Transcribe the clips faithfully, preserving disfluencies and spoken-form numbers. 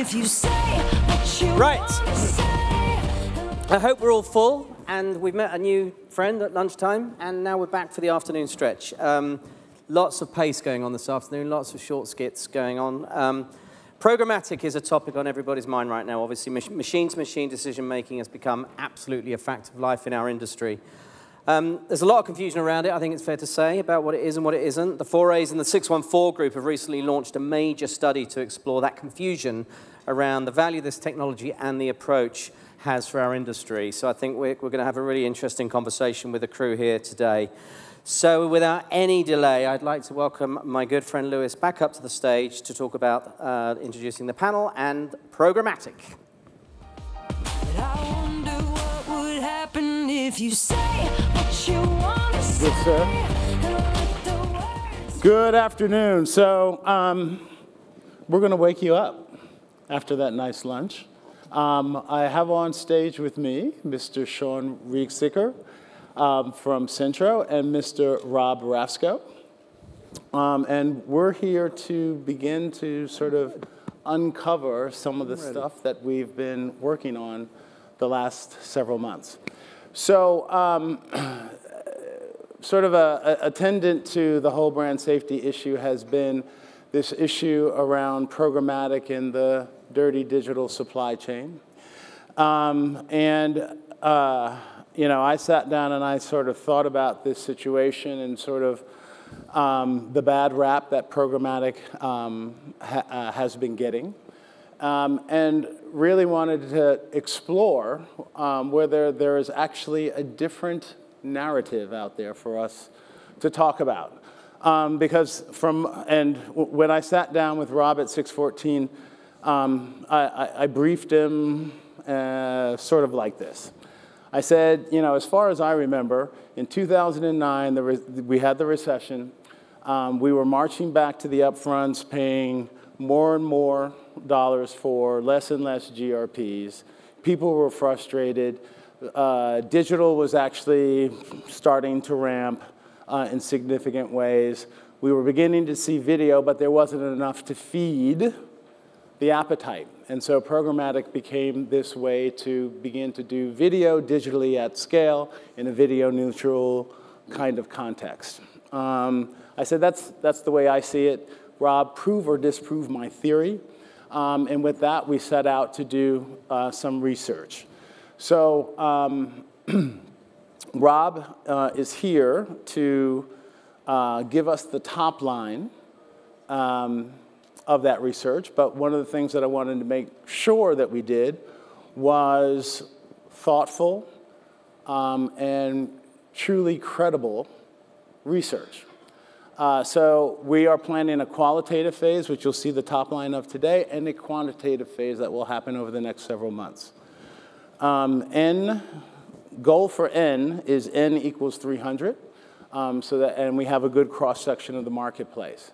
If you say what you right. Say. I hope we're all full, and we've met a new friend at lunchtime, and now we're back for the afternoon stretch. Um, lots of pace going on this afternoon, lots of short skits going on. Um, Programmatic is a topic on everybody's mind right now. Obviously, machine-to-machine decision-making has become absolutely a fact of life in our industry. Um, there's a lot of confusion around it, I think it's fair to say, about what it is and what it isn't. The four As and the six one four Group have recently launched a major study to explore that confusion around the value this technology and the approach has for our industry. So I think we're, we're going to have a really interesting conversation with the crew here today. So without any delay, I'd like to welcome my good friend Louis back up to the stage to talk about uh, introducing the panel and programmatic. I wonder what would happen if you say what you want to say. Yes, sir. Good afternoon. So um, we're going to wake you up after that nice lunch. Um, I have on stage with me Mister Sean Riegsicker um, from Centro and Mister Rob Rasko. Um, and we're here to begin to sort of uncover some of the stuff that we've been working on the last several months. So um, sort of a, a attendant to the whole brand safety issue has been this issue around programmatic in the dirty digital supply chain. Um, and, uh, you know, I sat down and I sort of thought about this situation and sort of um, the bad rap that programmatic um, ha uh, has been getting. Um, and really wanted to explore um, whether there is actually a different narrative out there for us to talk about. Um, because from, and when I sat down with Rob at six fourteen, Um, I, I, I briefed him uh, sort of like this. I said, you know, as far as I remember, in two thousand nine, there was, we had the recession. Um, we were marching back to the upfronts, paying more and more dollars for less and less G R Ps. People were frustrated. Uh, digital was actually starting to ramp uh, in significant ways. We were beginning to see video, but there wasn't enough to feed the appetite. And so programmatic became this way to begin to do video digitally at scale in a video neutral kind of context. Um, I said, that's, that's the way I see it. Rob, prove or disprove my theory. Um, and with that, we set out to do uh, some research. So um, Rob uh, is here to uh, give us the top line um, of that research, but one of the things that I wanted to make sure that we did was thoughtful um, and truly credible research. Uh, so we are planning a qualitative phase, which you'll see the top line of today, and a quantitative phase that will happen over the next several months. Um, N, goal for N is N equals three hundred, um, so that, and we have a good cross-section of the marketplace.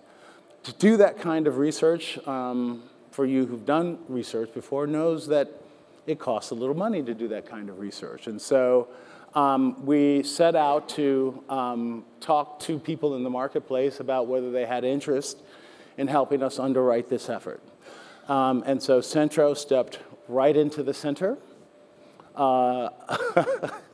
To do that kind of research, um, for you who've done research before, knows that it costs a little money to do that kind of research. And so um, we set out to um, talk to people in the marketplace about whether they had interest in helping us underwrite this effort. Um, and so Centro stepped right into the center. Uh,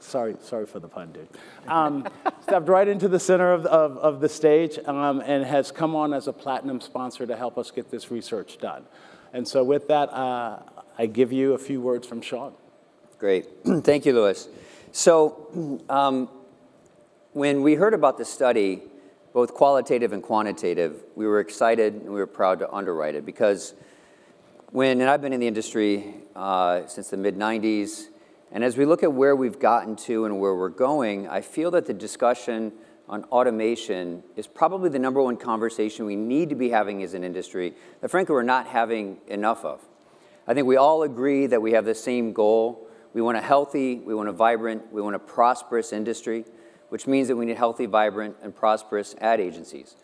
sorry, sorry for the pun, dude. Um, stepped right into the center of, of, of the stage um, and has come on as a platinum sponsor to help us get this research done. And so with that, uh, I give you a few words from Sean. Great. Thank you, Louis. So um, when we heard about the study, both qualitative and quantitative, we were excited and we were proud to underwrite it because when, and I've been in the industry uh, since the mid nineties, and as we look at where we've gotten to and where we're going, I feel that the discussion on automation is probably the number one conversation we need to be having as an industry that frankly we're not having enough of. I think we all agree that we have the same goal. We want a healthy, we want a vibrant, we want a prosperous industry, which means that we need healthy, vibrant, and prosperous ad agencies.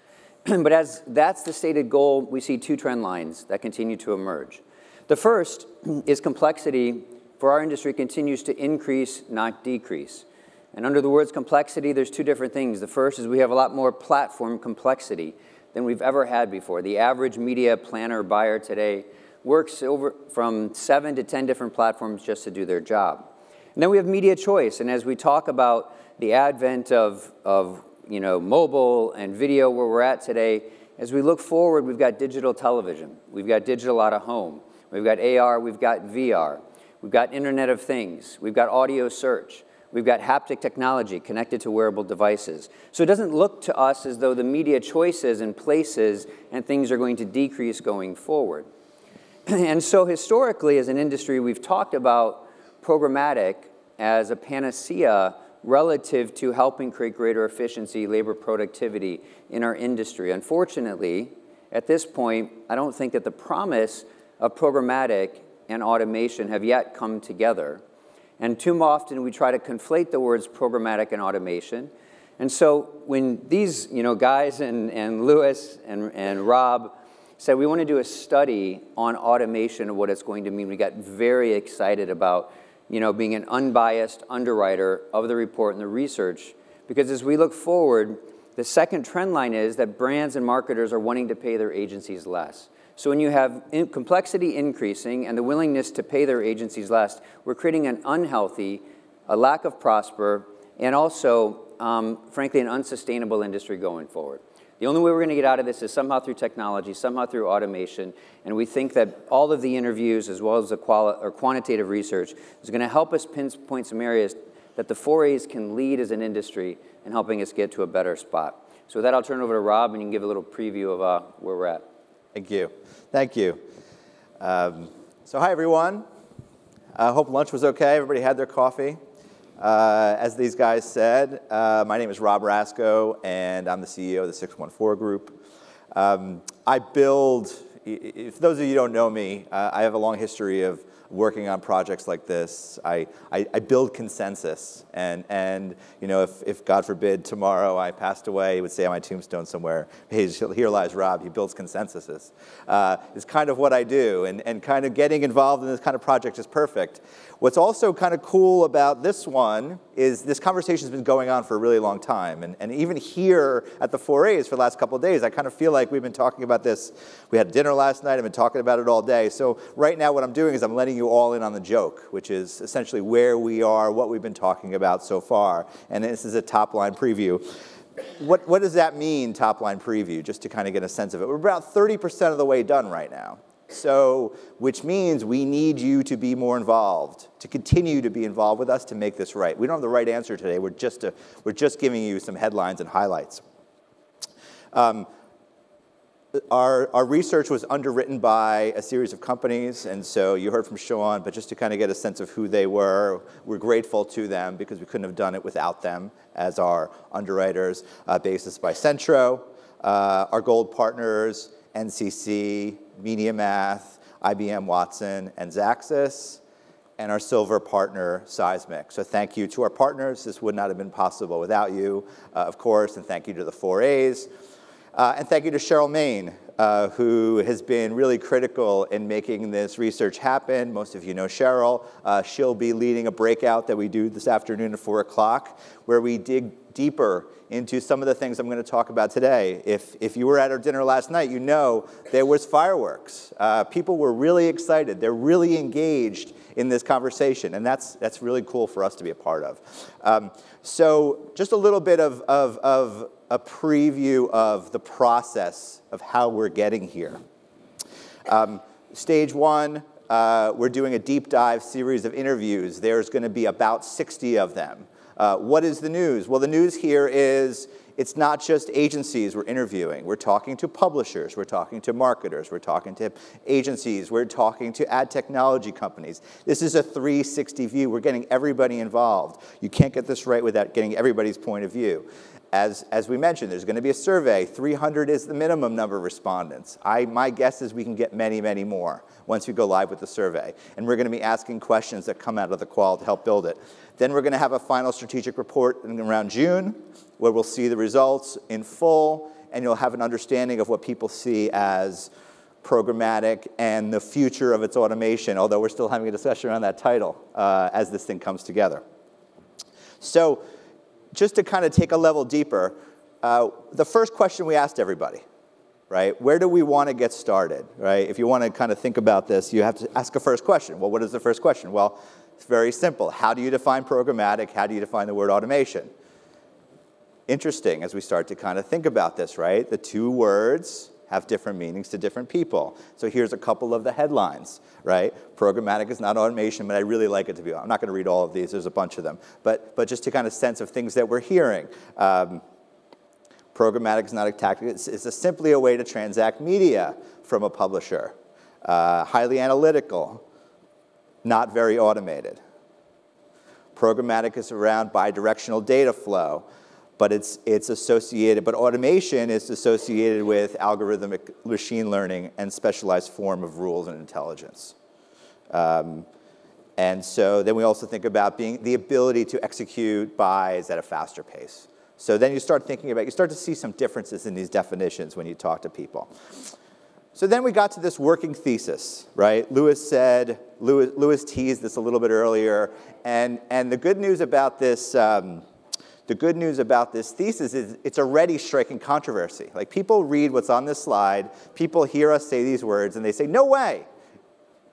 But as that's the stated goal, we see two trend lines that continue to emerge. The first is complexity for our industry continues to increase, not decrease. And under the words complexity, there's two different things. The first is we have a lot more platform complexity than we've ever had before. The average media planner buyer today works over from seven to ten different platforms just to do their job. And then we have media choice, and as we talk about the advent of, of you know, mobile and video where we're at today, as we look forward, we've got digital television, we've got digital out of home, we've got A R, we've got V R, we've got Internet of Things, we've got audio search, we've got haptic technology connected to wearable devices. So it doesn't look to us as though the media choices and places and things are going to decrease going forward. And so historically, as an industry, we've talked about programmatic as a panacea relative to helping create greater efficiency, labor productivity in our industry. Unfortunately, at this point, I don't think that the promise of programmatic and automation have yet come together. And too often we try to conflate the words programmatic and automation. And so when these you know, guys and, and Louis and, and Rob said, we want to do a study on automation and what it's going to mean, we got very excited about you know, being an unbiased underwriter of the report and the research. Because as we look forward, the second trend line is that brands and marketers are wanting to pay their agencies less. So when you have in complexity increasing and the willingness to pay their agencies less, we're creating an unhealthy, a lack of prosper, and also, um, frankly, an unsustainable industry going forward. The only way we're going to get out of this is somehow through technology, somehow through automation, and we think that all of the interviews, as well as the quali or quantitative research, is going to help us pinpoint some areas that the four A's can lead as an industry in helping us get to a better spot. So with that, I'll turn it over to Rob, and you can give a little preview of uh, where we're at. Thank you. Thank you. Um, so hi, everyone. I hope lunch was okay. Everybody had their coffee. Uh, as these guys said, uh, my name is Rob Rasko, and I'm the C E O of the six one four Group. Um, I build, if those of you who don't know me, uh, I have a long history of working on projects like this. I, I, I build consensus, and, and you know, if, if God forbid tomorrow I passed away, it would say on my tombstone somewhere, hey, here lies Rob, he builds consensuses. Uh, it's kind of what I do, and, and kind of getting involved in this kind of project is perfect. What's also kind of cool about this one is this conversation's been going on for a really long time, and, and even here at the four A's for the last couple of days, I kind of feel like we've been talking about this. We had dinner last night, I've been talking about it all day, so right now what I'm doing is I'm letting you all in on the joke, which is essentially where we are, what we've been talking about so far, and this is a top-line preview. What, what does that mean, top-line preview, just to kind of get a sense of it? We're about thirty percent of the way done right now, so which means we need you to be more involved, to continue to be involved with us to make this right. We don't have the right answer today, we're just, a, we're just giving you some headlines and highlights. Um, Our, our research was underwritten by a series of companies, and so you heard from Sean, but just to kind of get a sense of who they were, we're grateful to them because we couldn't have done it without them as our underwriters, uh, basis by Centro, uh, our gold partners, N C C, MediaMath, I B M Watson, and Zaxis, and our silver partner, Seismic. So thank you to our partners. This would not have been possible without you, uh, of course, and thank you to the four A's. Uh, and thank you to Cheryl Main, uh, who has been really critical in making this research happen. Most of you know Cheryl. Uh, she'll be leading a breakout that we do this afternoon at four o'clock, where we dig deeper into some of the things I'm going to talk about today. If, if you were at our dinner last night, you know there was fireworks. Uh, people were really excited. They're really engaged in this conversation, and that's, that's really cool for us to be a part of. Um, so just a little bit of, of, of a preview of the process of how we're getting here. Um, stage one, uh, we're doing a deep dive series of interviews. There's going to be about sixty of them. Uh, what is the news? Well, the news here is it's not just agencies we're interviewing. We're talking to publishers. We're talking to marketers. We're talking to agencies. We're talking to ad technology companies. This is a three sixty view. We're getting everybody involved. You can't get this right without getting everybody's point of view. As, as we mentioned, there's going to be a survey. three hundred is the minimum number of respondents. I, my guess is we can get many, many more once we go live with the survey. And we're going to be asking questions that come out of the qual to help build it. Then we're going to have a final strategic report in around June, where we'll see the results in full, and you'll have an understanding of what people see as programmatic and the future of its automation, although we're still having a discussion around that title uh, as this thing comes together. So, just to kind of take a level deeper, uh, the first question we asked everybody right? Where do we want to get started, right? If you want to kind of think about this, you have to ask a first question. Well, what is the first question? Well, it's very simple. How do you define programmatic? How do you define the word automation? Interesting as we start to kind of think about this, right? The two words have different meanings to different people. So here's a couple of the headlines, right? Programmatic is not automation, but I really like it to be. I'm not going to read all of these. There's a bunch of them. But, but just to kind of sense of things that we're hearing. Um, programmatic is not a tactic. It's, it's a simply a way to transact media from a publisher. Uh, highly analytical, not very automated. Programmatic is around bidirectional data flow. But it's, it's associated, but automation is associated with algorithmic machine learning and specialized form of rules and intelligence. Um, and so then we also think about being the ability to execute buys at a faster pace. So then you start thinking about, you start to see some differences in these definitions when you talk to people. So then we got to this working thesis, right? Louis said, Louis, Louis teased this a little bit earlier, and, and the good news about this, um, The good news about this thesis is it's already striking controversy. Like, people read what's on this slide, people hear us say these words, and they say, no way,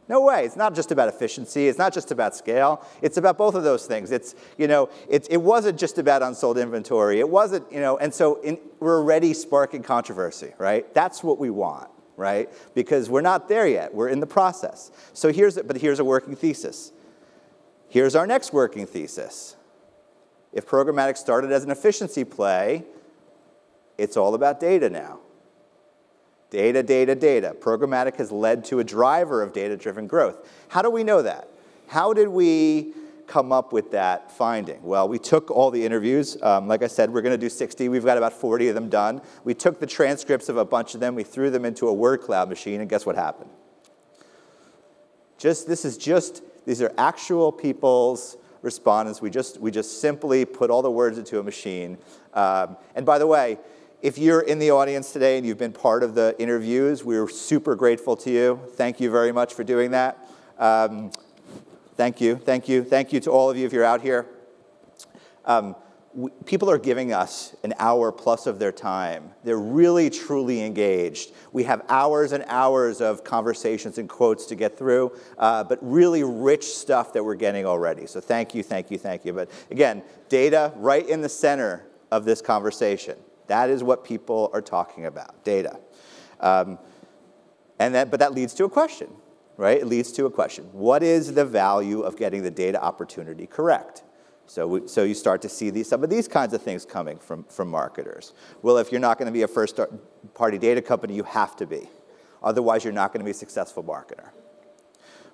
no way. It's not just about efficiency, it's not just about scale, it's about both of those things. It's, you know, it, it wasn't just about unsold inventory, it wasn't, you know, and so in, we're already sparking controversy, right? That's what we want, right? Because we're not there yet, we're in the process. So here's, but here's a working thesis. Here's our next working thesis. If programmatic started as an efficiency play, it's all about data now. Data, data, data. Programmatic has led to a driver of data-driven growth. How do we know that? How did we come up with that finding? Well, we took all the interviews. Um, like I said, we're going to do sixty. We've got about forty of them done. We took the transcripts of a bunch of them. We threw them into a word cloud machine, and guess what happened? Just, this is just, these are actual people's respondents. We just, we just simply put all the words into a machine. Um, and by the way, if you're in the audience today and you've been part of the interviews, we're super grateful to you. Thank you very much for doing that. Um, thank you, thank you, thank you to all of you if you're out here. Um, we, people are giving us an hour plus of their time. They're really, truly engaged. We have hours and hours of conversations and quotes to get through, uh, but really rich stuff that we're getting already. So thank you, thank you, thank you. But again, data right in the center of this conversation. That is what people are talking about, data. Um, and that, but that leads to a question, right? It leads to a question. What is the value of getting the data opportunity correct? So, we, so you start to see these, some of these kinds of things coming from, from marketers. Well, if you're not going to be a first-party data company, you have to be. Otherwise, you're not going to be a successful marketer.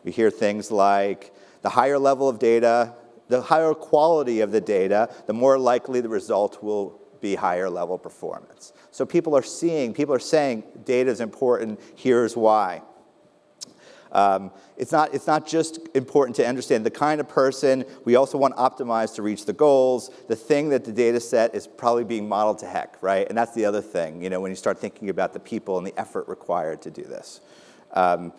We hear things like the higher level of data, the higher quality of the data, the more likely the result will be higher level performance. So people are seeing, people are saying data is important, here's why. Um, it's not, it's not just important to understand the kind of person. We also want to optimize to reach the goals. The thing that the data set is probably being modeled to heck, right? And that's the other thing, you know, when you start thinking about the people and the effort required to do this. Um,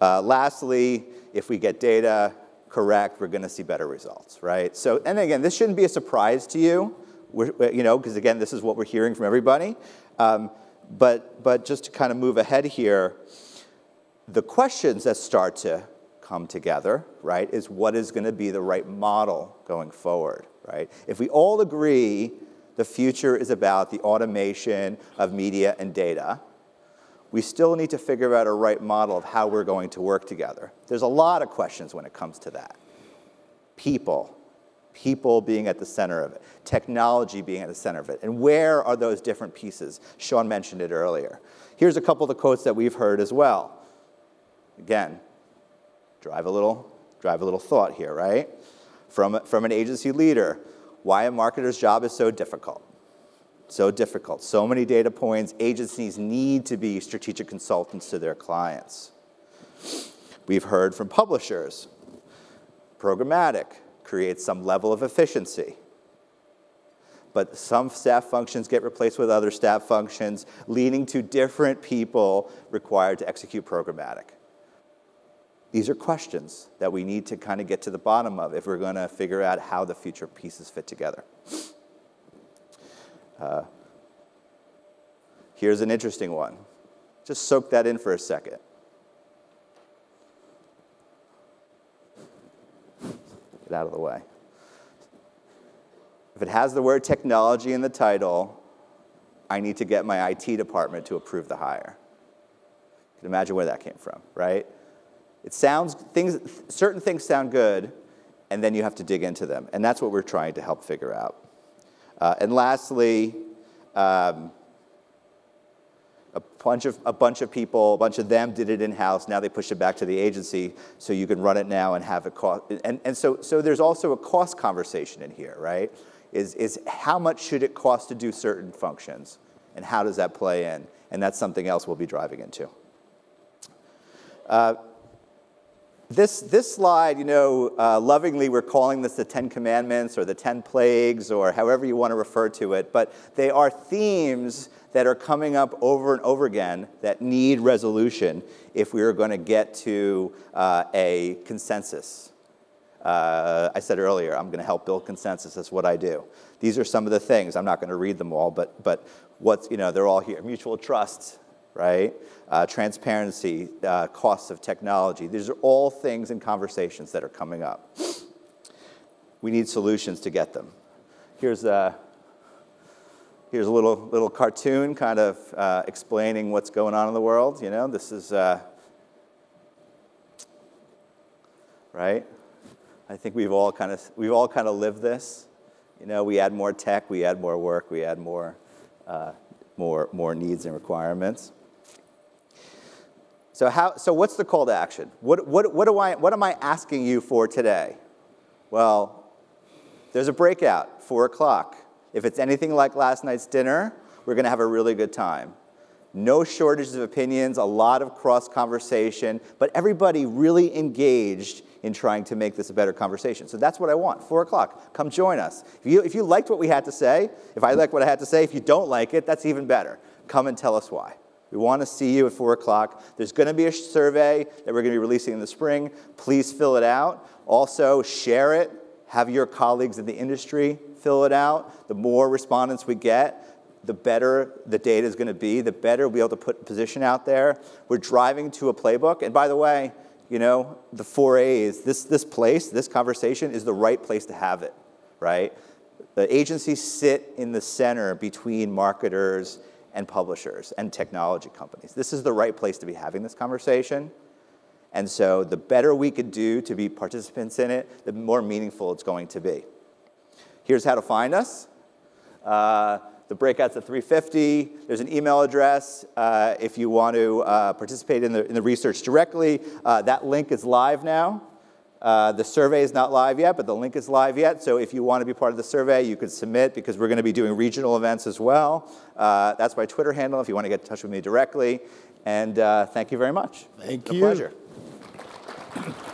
uh, lastly, if we get data correct, we're going to see better results, right? So, and again, this shouldn't be a surprise to you, we're, you know, because again, this is what we're hearing from everybody. Um, but, but just to kind of move ahead here, the questions that start to come together, right, is what is going to be the right model going forward, right? If we all agree the future is about the automation of media and data, we still need to figure out a right model of how we're going to work together. There's a lot of questions when it comes to that. People, people being at the center of it, technology being at the center of it, and where are those different pieces? Sean mentioned it earlier. Here's a couple of the quotes that we've heard as well. Again, drive a little, drive a little thought here, right? From, from an agency leader, why a marketer's job is so difficult. So difficult, so many data points. Agencies need to be strategic consultants to their clients. We've heard from publishers, programmatic creates some level of efficiency. But some staff functions get replaced with other staff functions, leading to different people required to execute programmatic. These are questions that we need to kind of get to the bottom of if we're going to figure out how the future pieces fit together. Uh, here's an interesting one. Just soak that in for a second. Get out of the way. If it has the word technology in the title, I need to get my I T department to approve the hire. You can imagine where that came from, right? It sounds, things, certain things sound good, and then you have to dig into them. And that's what we're trying to help figure out. Uh, and lastly, um, a, bunch of, a bunch of people, a bunch of them did it in-house. Now they push it back to the agency, so you can run it now and have a cost. And, and so, so there's also a cost conversation in here, right? Is, is how much should it cost to do certain functions, and how does that play in? And that's something else we'll be driving into. Uh, this, this slide, you know, uh, lovingly we're calling this the Ten Commandments or the Ten Plagues or however you want to refer to it, but they are themes that are coming up over and over again that need resolution if we are going to get to uh, a consensus. Uh, I said earlier, I'm going to help build consensus. That's what I do. These are some of the things. I'm not going to read them all, but, but what's, you know, they're all here. Mutual trust, right? Uh, transparency, uh, costs of technology. These are all things and conversations that are coming up. We need solutions to get them. Here's a, here's a little, little cartoon kind of uh, explaining what's going on in the world. You know, this is, uh, right? I think we've all kind of we've all kind of lived this, you know. We add more tech, we add more work, we add more, uh, more, more needs and requirements. So how? So what's the call to action? What what what do I what am I asking you for today? Well, there's a breakout four o'clock. If it's anything like last night's dinner, we're going to have a really good time. No shortages of opinions, a lot of cross conversation, but everybody really engaged in trying to make this a better conversation. So that's what I want, four o'clock, come join us. If you, if you liked what we had to say, if I liked what I had to say, if you don't like it, that's even better. Come and tell us why. We want to see you at four o'clock. There's going to be a survey that we're going to be releasing in the spring. Please fill it out. Also share it, have your colleagues in the industry fill it out. The more respondents we get, the better the data is going to be, the better we'll be able to put position out there. We're driving to a playbook. And by the way, you know, the four A's, this, this place, this conversation is the right place to have it, right? The agencies sit in the center between marketers and publishers and technology companies. This is the right place to be having this conversation. And so the better we could do to be participants in it, the more meaningful it's going to be. Here's how to find us. Uh, The breakout's at three fifty. There's an email address uh, if you want to uh, participate in the, in the research directly. Uh, that link is live now. Uh, the survey is not live yet, but the link is live yet. So if you want to be part of the survey, you can submit because we're going to be doing regional events as well. Uh, that's my Twitter handle if you want to get in touch with me directly. And uh, thank you very much. Thank you. It's a pleasure.